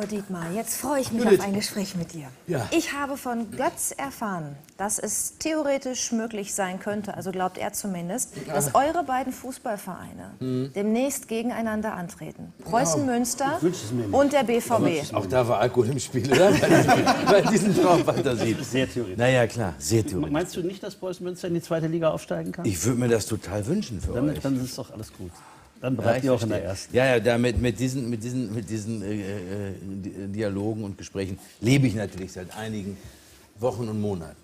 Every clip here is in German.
So, Dietmar, jetzt freue ich mich auf ein Gespräch mit dir. Ja. Ich habe von Götz erfahren, dass es theoretisch möglich sein könnte, also glaubt er zumindest, dass eure beiden Fußballvereine demnächst gegeneinander antreten. Preußen-Münster und der BVB. Auch da war Alkohol im Spiel, oder? Bei diesen Traumfantasien. Sehr theoretisch. Naja, klar, sehr theoretisch. Meinst du nicht, dass Preußen-Münster in die zweite Liga aufsteigen kann? Ich würde mir das total wünschen für euch. Dann ist doch alles gut. Dann bleibt ihr auch in der ersten. Ja, ja, damit, mit diesen Dialogen und Gesprächen lebe ich natürlich seit einigen Wochen und Monaten.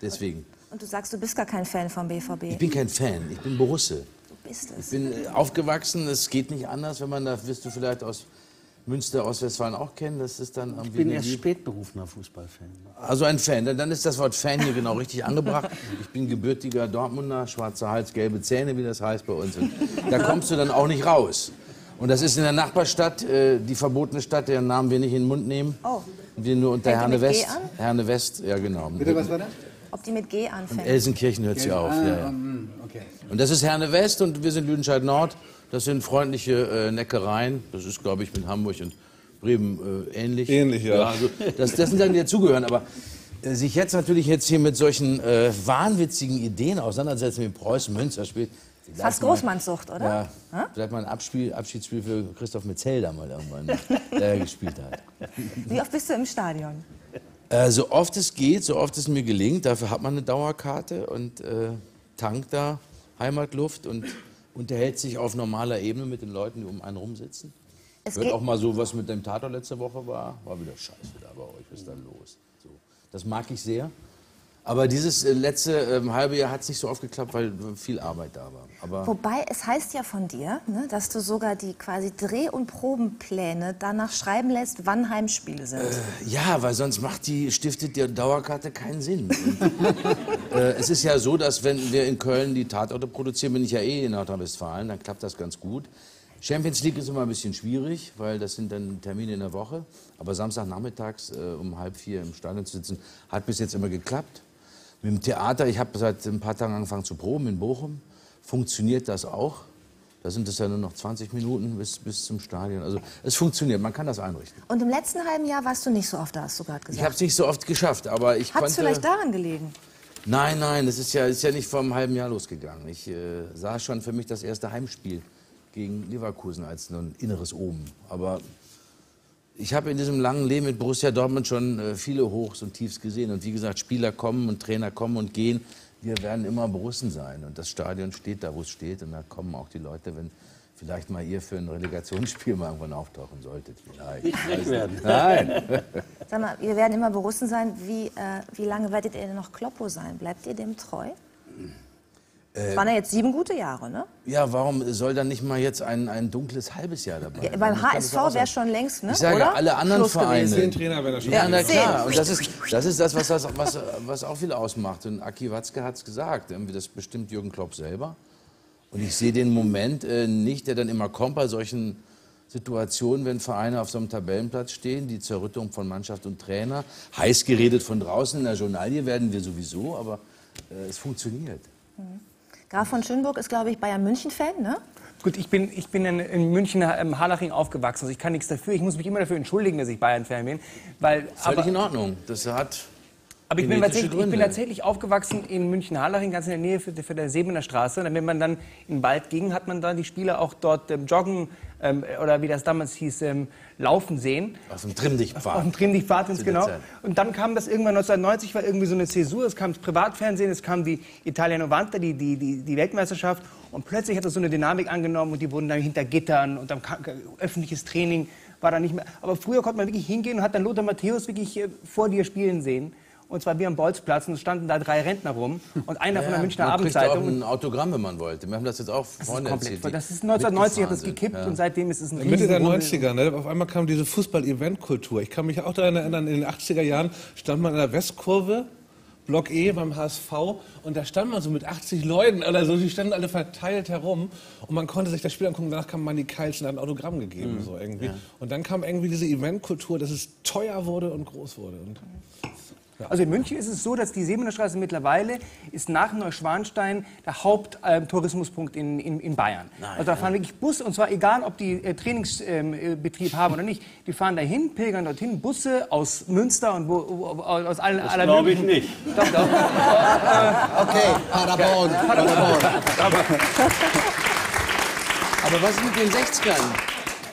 Deswegen. Und du sagst, du bist gar kein Fan vom BVB. Ich bin kein Fan, ich bin Borusse. Du bist es. Ich bin aufgewachsen, es geht nicht anders, wenn man da, wirst du vielleicht aus Münster, Ostwestfalen auch kennen, das ist dann... Ich bin erst spät berufener Fußballfan. Also ein Fan, dann ist das Wort Fan hier genau richtig angebracht. Ich bin gebürtiger Dortmunder, schwarzer Hals, gelbe Zähne, wie das heißt bei uns. Und da kommst du dann auch nicht raus. Und das ist in der Nachbarstadt, die verbotene Stadt, deren Namen wir nicht in den Mund nehmen. Oh. Wir nur unter Herne West. Herne West, ja genau. Bitte, was war das? Ob die mit G anfängt? In Elsenkirchen hört sie auf, ja. Okay. Und das ist Herne West und wir sind Lüdenscheid-Nord. Das sind freundliche Neckereien. Das ist, glaube ich, mit Hamburg und Bremen ähnlich. Ähnlich, ja. Also, das sind dann die dazugehören. Aber sich jetzt natürlich jetzt hier mit solchen wahnwitzigen Ideen auseinandersetzen, wie Preußen Münster spielt. Fast Großmannssucht, oder? Ja, vielleicht mal ein Abschiedsspiel für Christoph Metzel da mal irgendwann, der gespielt hat. Wie oft bist du im Stadion? So oft es geht, so oft es mir gelingt. Dafür hat man eine Dauerkarte und tankt da Heimatluft und unterhält sich auf normaler Ebene mit den Leuten, die um einen rumsitzen. Es wird auch mal so, was mit dem Tatort letzte Woche war. War wieder scheiße da bei euch, was ist da los? So. Das mag ich sehr. Aber dieses letzte halbe Jahr hat es nicht so aufgeklappt, weil viel Arbeit da war. Aber wobei, es heißt ja von dir, ne, dass du sogar die quasi Dreh- und Probenpläne danach schreiben lässt, wann Heimspiele sind. Ja, weil sonst stiftet die Dauerkarte keinen Sinn. Und, es ist ja so, dass wenn wir in Köln die Tatorte produzieren, bin ich ja eh in Nordrhein-Westfalen, dann klappt das ganz gut. Champions League ist immer ein bisschen schwierig, weil das sind dann Termine in der Woche. Aber Samstagnachmittags um 3:30 im Stadion zu sitzen, hat bis jetzt immer geklappt. Mit dem Theater, ich habe seit ein paar Tagen angefangen zu proben in Bochum, funktioniert das auch. Da sind es ja nur noch 20 Minuten bis zum Stadion. Also es funktioniert, man kann das einrichten. Und im letzten halben Jahr warst du nicht so oft da, hast du gerade gesagt. Ich habe es nicht so oft geschafft, aber ich konnte... Hat es vielleicht daran gelegen? Nein, nein, das ist ja nicht vor einem halben Jahr losgegangen. Ich sah schon für mich das erste Heimspiel gegen Leverkusen als ein inneres Omen. Aber ich habe in diesem langen Leben mit Borussia Dortmund schon viele Hochs und Tiefs gesehen. Und wie gesagt, Spieler kommen und Trainer kommen und gehen. Wir werden immer Borussen sein. Und das Stadion steht da, wo es steht. Und da kommen auch die Leute, wenn vielleicht mal ihr für ein Relegationsspiel mal irgendwann auftauchen solltet. Vielleicht. Nicht frech werden. Nein. Sag mal, wir werden immer Borussen sein. Wie lange werdet ihr denn noch Kloppo sein? Bleibt ihr dem treu? Das waren ja jetzt 7 gute Jahre, ne? Ja, warum soll dann nicht mal jetzt ein dunkles halbes Jahr dabei sein? Ja, beim HSV wäre schon längst, ne? Ich sage, oder? Alle anderen Schluss Vereine. 10 Trainer wäre das schon. Ja, na klar. Und das ist das, was auch viel ausmacht. Und Aki Watzke hat es gesagt. Das bestimmt Jürgen Klopp selber. Und ich sehe den Moment nicht, der dann immer kommt bei solchen Situationen, wenn Vereine auf so einem Tabellenplatz stehen, die Zerrüttung von Mannschaft und Trainer. Heiß geredet von draußen in der Journalie werden wir sowieso, aber es funktioniert. Mhm. Graf von Schönburg ist, glaube ich, Bayern München-Fan, ne? Gut, ich bin in München, Harlaching aufgewachsen, also ich kann nichts dafür. Ich muss mich immer dafür entschuldigen, dass ich Bayern-Fan bin. Völlig in Ordnung. Das hat ich bin tatsächlich aufgewachsen in München-Harlaching, ganz in der Nähe für der Säbener Straße. Und wenn man dann in den Wald ging, hat man dann die Spieler auch dort joggen oder wie das damals hieß, laufen sehen. Auf dem Trimmdichtpfad. Auf dem Trimmdichtpfad, genau. Und dann kam das irgendwann 1990, war irgendwie so eine Zäsur. Es kam das Privatfernsehen, es kam die Italia Novanta, die Weltmeisterschaft. Und plötzlich hat das so eine Dynamik angenommen und die wurden dann hinter Gittern und dann öffentliches Training war da nicht mehr. Aber früher konnte man wirklich hingehen und hat dann Lothar Matthäus wirklich vor dir spielen sehen. Und zwar wie am Bolzplatz, und es standen da 3 Rentner rum und einer von der Münchner Abendzeitung. Man kriegt auch ein Autogramm, wenn man wollte. Wir haben das jetzt auch vorne erzählt. Das ist 1990, hat das gekippt und seitdem ist es ein Mitte der 90er, ne? Auf einmal kam diese Fußball-Event-Kultur. Ich kann mich auch daran erinnern, in den 80er Jahren stand man in der Westkurve, Block E beim HSV, und da stand man so mit 80 Leuten oder so, die standen alle verteilt herum und man konnte sich das Spiel angucken, danach kam man die Keils und hat ein Autogramm gegeben, so irgendwie. Ja. Und dann kam irgendwie diese Eventkultur, dass es teuer wurde und groß wurde. Und Also in München ist es so, dass die Säbener Straße mittlerweile ist nach Neuschwanstein der Haupttourismuspunkt in Bayern. Nein, also da fahren wirklich Busse, und zwar egal, ob die Trainingsbetrieb haben oder nicht. Die fahren dahin, pilgern dorthin, Busse aus Münster und aus allen. Das glaube ich nicht. Doch, doch. Okay, Paderborn. Aber was ist mit den 60ern?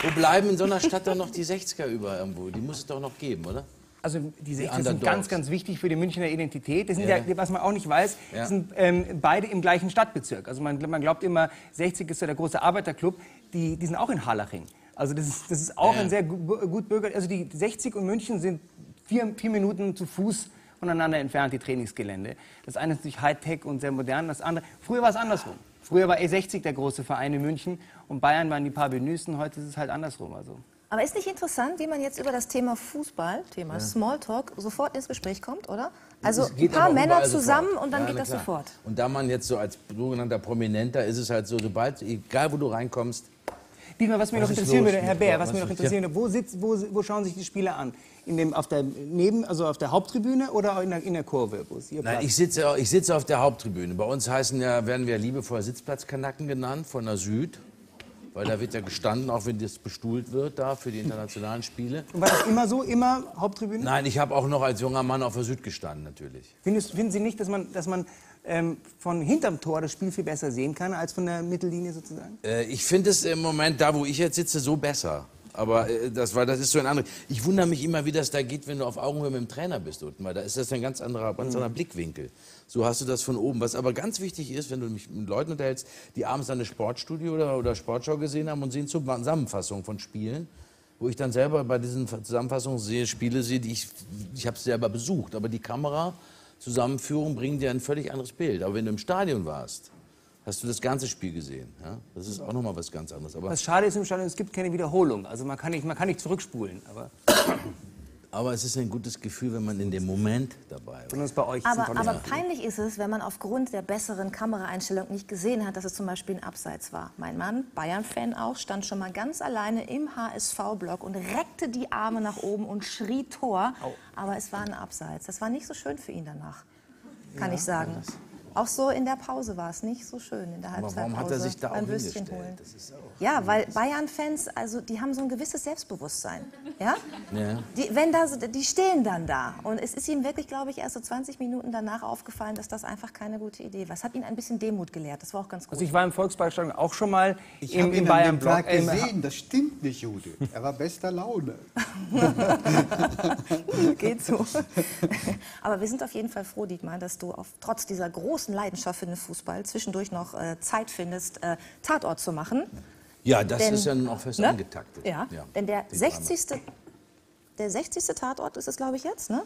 Wo bleiben in so einer Stadt dann noch die 60er über irgendwo? Die muss es doch noch geben, oder? Also diese die sind ganz, ganz wichtig für die Münchner Identität. Das sind ja, was man auch nicht weiß, sind beide im gleichen Stadtbezirk. Also man glaubt immer, 60 ist ja der große Arbeiterclub. Die sind auch in Harlaching. Also das ist auch ein sehr gut Bürger. Also die 60 und München sind vier Minuten zu Fuß voneinander entfernt, die Trainingsgelände. Das eine ist natürlich Hightech und sehr modern. Das andere, früher war es andersrum. Früher war E60 der große Verein in München und Bayern waren die Parvenüsen. Heute ist es halt andersrum. Also. Aber ist nicht interessant, wie man jetzt über das Thema Fußball, Thema Smalltalk, sofort ins Gespräch kommt, oder? Also ein paar Männer zusammen und dann geht das sofort. Und da man jetzt so als sogenannter Prominenter ist, es halt so, sobald, egal wo du reinkommst. Dietmar, was mich noch interessieren würde, Herr Bär, was mich noch interessieren würde, wo schauen sich die Spieler an? Auf der Haupttribüne oder in der Kurve? Nein, ich sitze auf der Haupttribüne. Bei uns werden wir liebevoll Sitzplatzkanaken genannt, von der Süd. Weil da wird ja gestanden, auch wenn das bestuhlt wird, da für die internationalen Spiele. Und war das immer so, immer Haupttribüne? Nein, ich habe auch noch als junger Mann auf der Süd gestanden, natürlich. Finden Sie nicht, dass man von hinterm Tor das Spiel viel besser sehen kann, als von der Mittellinie sozusagen? Ich finde es im Moment, da wo ich jetzt sitze, so besser. Aber das ist so ein anderes. Ich wundere mich immer, wie das da geht, wenn du auf Augenhöhe mit dem Trainer bist unten, weil da ist das ein ganz anderer Blickwinkel. So hast du das von oben. Was aber ganz wichtig ist, wenn du mich mit Leuten unterhältst, die abends dann eine Sportstudio oder Sportschau gesehen haben und sehen Zusammenfassungen von Spielen, wo ich dann selber bei diesen Zusammenfassungen Spiele sehe, die ich habe es selber besucht, aber die Kamerazusammenführung bringt dir ein völlig anderes Bild. Aber wenn du im Stadion warst, hast du das ganze Spiel gesehen? Ja? Das ist auch nochmal was ganz anderes. Aber was schade ist im Stadion, es gibt keine Wiederholung. Also man kann nicht zurückspulen. Aber es ist ein gutes Gefühl, wenn man in dem Moment dabei ist. Bei euch aber peinlich ist es, wenn man aufgrund der besseren Kameraeinstellung nicht gesehen hat, dass es zum Beispiel ein Abseits war. Mein Mann, Bayern-Fan auch, stand schon mal ganz alleine im HSV-Block und reckte die Arme nach oben und schrie Tor. Oh. Aber es war ein Abseits. Das war nicht so schön für ihn danach, kann ich sagen. Ja. Auch so in der Pause war es nicht so schön, in der Halbzeitpause. Warum hat er sich da auch hingestellt? Das ist auch weil Bayern-Fans, also die haben so ein gewisses Selbstbewusstsein. Ja? Ja. Die stehen dann da. Und es ist ihm wirklich, glaube ich, erst so 20 Minuten danach aufgefallen, dass das einfach keine gute Idee war. Es hat ihn ein bisschen Demut gelehrt, das war auch ganz gut. Also ich war im Volksparkstadion auch schon mal im Bayern-Block gesehen, das stimmt nicht, Judith. Er war bester Laune. Geht so. Aber wir sind auf jeden Fall froh, Dietmar, dass du trotz dieser großen Leidenschaft für den Fußball zwischendurch noch Zeit findest, Tatort zu machen. Ja, das ist ja nun auch fest angetaktet. Ja, denn der 60. Tatort ist es, glaube ich, jetzt, ne?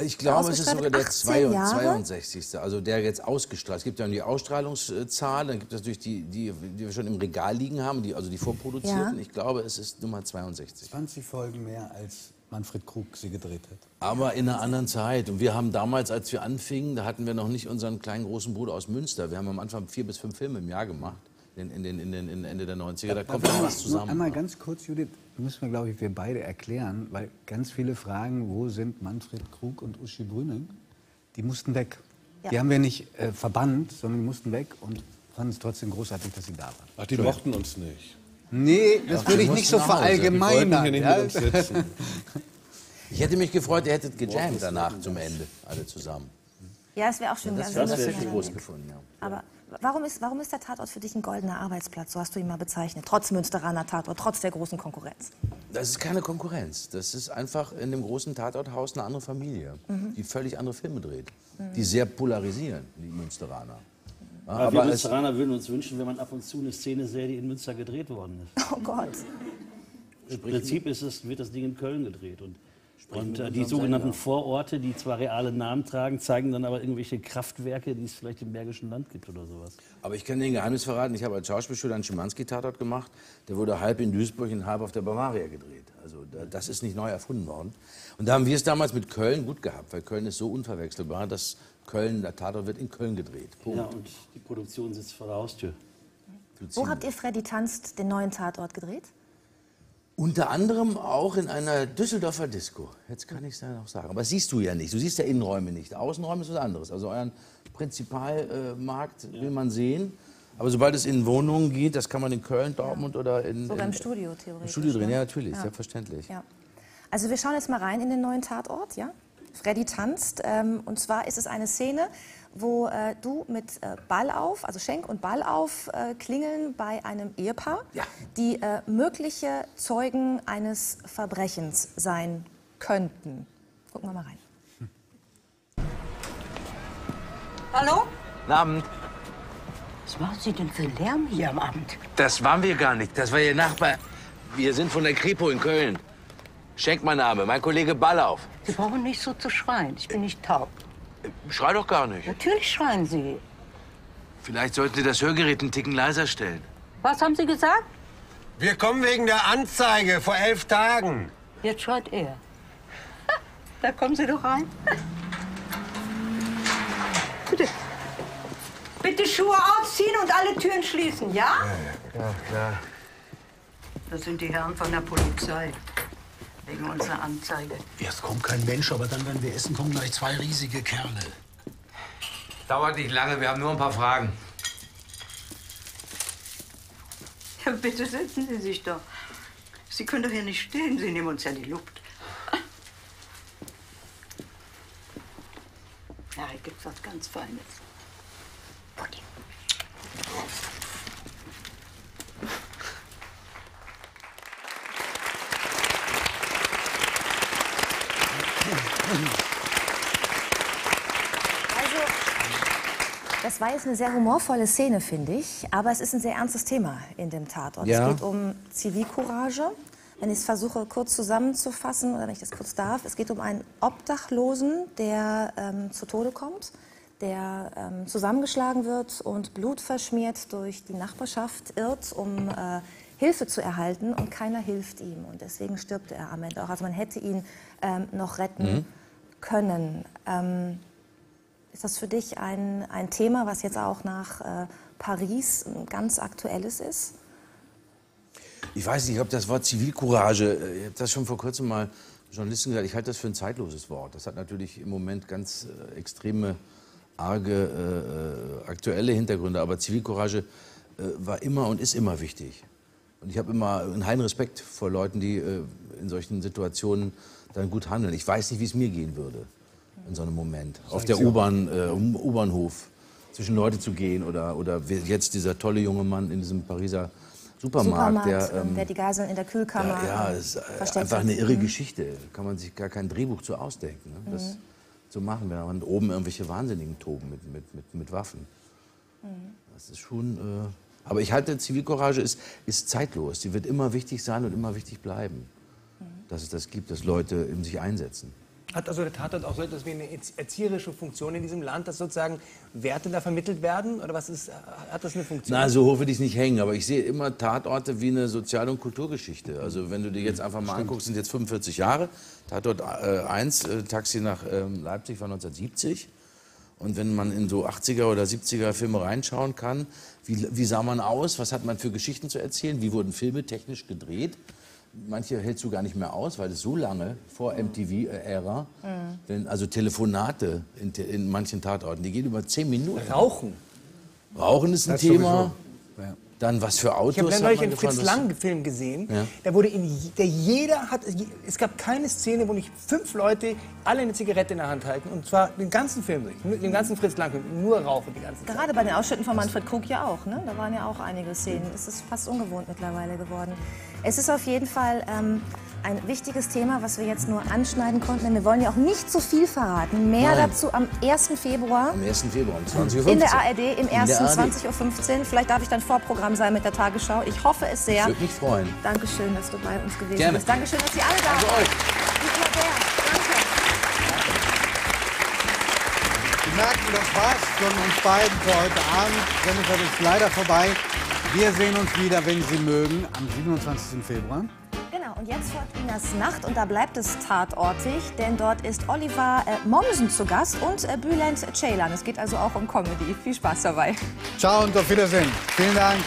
Ich glaube, es ist sogar der 62. Also der jetzt ausgestrahlt. Es gibt ja die Ausstrahlungszahl, dann gibt es natürlich die wir schon im Regal liegen haben, die vorproduzierten. Ja. Ich glaube, es ist Nummer 62. 20 Folgen mehr als Manfred Krug sie gedreht hat. Aber in einer anderen Zeit. Und wir haben damals, als wir anfingen, da hatten wir noch nicht unseren kleinen großen Bruder aus Münster. Wir haben am Anfang 4 bis 5 Filme im Jahr gemacht, in Ende der 90er. Da kommt noch was zusammen. Einmal ganz kurz, Judith, müssen wir, glaube ich, wir beide erklären, weil ganz viele fragen, wo sind Manfred Krug und Uschi Brüning? Die mussten weg. Ja. Die haben wir nicht verbannt, sondern die mussten weg und fanden es trotzdem großartig, dass sie da waren. Ach, die mochten uns nicht. Nee, das würde ich nicht so verallgemeinern. Ich hätte mich gefreut, ihr hättet gejammt danach zum Ende, alle zusammen. Ja, es wäre auch schön. Das hätte ich groß gefunden, ja. Aber warum ist der Tatort für dich ein goldener Arbeitsplatz? So hast du ihn mal bezeichnet, trotz Münsteraner Tatort, trotz der großen Konkurrenz. Das ist keine Konkurrenz. Das ist einfach in dem großen Tatorthaus eine andere Familie, die völlig andere Filme dreht, die sehr polarisieren, die Münsteraner. Aber wir Münsteraner würden uns wünschen, wenn man ab und zu eine Szene sähe, die in Münster gedreht worden ist. Oh Gott. Im Prinzip wird das Ding in Köln gedreht. Und die sogenannten Vororte, die zwar reale Namen tragen, zeigen dann aber irgendwelche Kraftwerke, die es vielleicht im Bergischen Land gibt oder sowas. Aber ich kann Ihnen ein Geheimnis verraten. Ich habe als Schauspielschüler einen Schimanski-Tatort gemacht. Der wurde halb in Duisburg und halb auf der Bavaria gedreht. Also das ist nicht neu erfunden worden. Und da haben wir es damals mit Köln gut gehabt, weil Köln ist so unverwechselbar, dass der Tatort wird in Köln gedreht. Punkt. Ja, und die Produktion sitzt vor der Haustür. Wo habt ihr Freddy tanzt, den neuen Tatort gedreht? Unter anderem auch in einer Düsseldorfer Disco. Jetzt kann ich es ja noch sagen. Aber das siehst du ja nicht. Du siehst ja Innenräume nicht. Außenräume ist was anderes. Also euren Prinzipalmarkt will man sehen. Aber sobald es in Wohnungen geht, das kann man in Köln, Dortmund oder in... Sogar im Studio theoretisch. Im Studio drin, ja natürlich, ja. Selbstverständlich. Ja. Also wir schauen jetzt mal rein in den neuen Tatort, ja? Freddy tanzt. Und zwar ist es eine Szene, wo du mit Ballauf, also Schenk und Ballauf klingeln bei einem Ehepaar, ja, die mögliche Zeugen eines Verbrechens sein könnten. Gucken wir mal rein. Hm. Hallo? Guten Abend. Was machen Sie denn für Lärm hier am Abend? Das waren wir gar nicht, das war Ihr Nachbar. Wir sind von der Kripo in Köln. Schenk mein Name, mein Kollege Ballauf. Sie brauchen nicht so zu schreien, ich bin nicht taub. Schrei doch gar nicht. Natürlich schreien Sie. Vielleicht sollten Sie das Hörgerät einen Ticken leiser stellen. Was haben Sie gesagt? Wir kommen wegen der Anzeige vor 11 Tagen. Jetzt schreit er. Da kommen Sie doch rein. Bitte. Bitte Schuhe ausziehen und alle Türen schließen, ja? Ja, klar. Das sind die Herren von der Polizei. Wegen unserer Anzeige. Erst kommt kein Mensch, aber dann, wenn wir essen, kommen gleich 2 riesige Kerle. Dauert nicht lange, wir haben nur ein paar Fragen. Ja, bitte setzen Sie sich doch. Sie können doch hier nicht stehen, Sie nehmen uns ja die Luft. Ja, hier gibt's was ganz Feines. Pudding. Das war jetzt eine sehr humorvolle Szene, finde ich, aber es ist ein sehr ernstes Thema in dem Tatort. Ja. Es geht um Zivilcourage, wenn ich es versuche kurz zusammenzufassen oder wenn ich das kurz darf. Es geht um einen Obdachlosen, der zu Tode kommt, der zusammengeschlagen wird und blutverschmiert durch die Nachbarschaft irrt, um Hilfe zu erhalten, und keiner hilft ihm. Und deswegen stirbt er am Ende auch. Also man hätte ihn noch retten können. Ist das für dich ein Thema, was jetzt auch nach Paris ein ganz aktuelles ist? Ich weiß nicht, ob das Wort Zivilcourage, ich habe das schon vor kurzem mal Journalisten gesagt, ich halte das für ein zeitloses Wort. Das hat natürlich im Moment ganz extreme, arge, aktuelle Hintergründe. Aber Zivilcourage war immer und ist immer wichtig. Und ich habe immer einen heilen Respekt vor Leuten, die in solchen Situationen dann gut handeln. Ich weiß nicht, wie es mir gehen würde in so einem Moment, auf der U-Bahn, U-Bahnhof, zwischen Leute zu gehen oder jetzt dieser tolle junge Mann in diesem Pariser Supermarkt, der die Geiseln in der Kühlkammer versteckt. Einfach eine irre Geschichte, kann man sich gar kein Drehbuch zu ausdenken, ne? Das zu machen, wenn man oben irgendwelche Wahnsinnigen toben mit Waffen. Das ist schon, aber ich halte, Zivilcourage ist zeitlos, sie wird immer wichtig sein und immer wichtig bleiben, dass es das gibt, dass Leute eben sich einsetzen. Hat also der Tatort auch so etwas wie eine erzieherische Funktion in diesem Land, dass sozusagen Werte da vermittelt werden? Oder was ist, hat das eine Funktion? Na, so hoch will ich nicht hängen, aber ich sehe immer Tatorte wie eine Sozial- und Kulturgeschichte. Also wenn du dir jetzt einfach mal anguckst, sind jetzt 45 Jahre. Tatort 1, Taxi nach Leipzig war 1970. Und wenn man in so 80er oder 70er Filme reinschauen kann, wie sah man aus, was hat man für Geschichten zu erzählen, wie wurden Filme technisch gedreht? Manche hältst du gar nicht mehr aus, weil es so lange vor MTV-Ära, also Telefonate in manchen Tatorten, die gehen über 10 Minuten. Rauchen. Rauchen ist ein Thema. Ja. Dann was für Autos. Ich habe neulich einen Fritz Lang Film gesehen. Ja? Da wurde es gab keine Szene, wo nicht 5 Leute alle eine Zigarette in der Hand halten, und zwar den ganzen Film, den ganzen Fritz Lang Film, nur rauchen die ganze Zeit. Gerade bei den Ausschnitten von Manfred Krug ja auch, ne? Da waren ja auch einige Szenen. Es ist fast ungewohnt mittlerweile geworden. Es ist auf jeden Fall ein wichtiges Thema, was wir jetzt nur anschneiden konnten, denn wir wollen ja auch nicht zu viel verraten. Mehr dazu am 1. Februar. Am 1. Februar um 20:15 Uhr. In der ARD, im 1. 20:15 Uhr. Vielleicht darf ich dann Vorprogramm sein mit der Tagesschau. Ich hoffe es sehr. Ich würde mich freuen. Dankeschön, dass du bei uns gewesen bist. Dankeschön, dass Sie alle da waren. Danke euch. Dietmar Bär, danke. Wir merken, das war's von uns beiden für heute Abend. Die Sendung ist leider vorbei. Wir sehen uns wieder, wenn Sie mögen, am 27. Februar. Und jetzt folgt Inas Nacht, und da bleibt es tatortig, denn dort ist Oliver Momsen zu Gast und Bülent Ceylan. Es geht also auch um Comedy. Viel Spaß dabei. Ciao und auf Wiedersehen. Vielen Dank.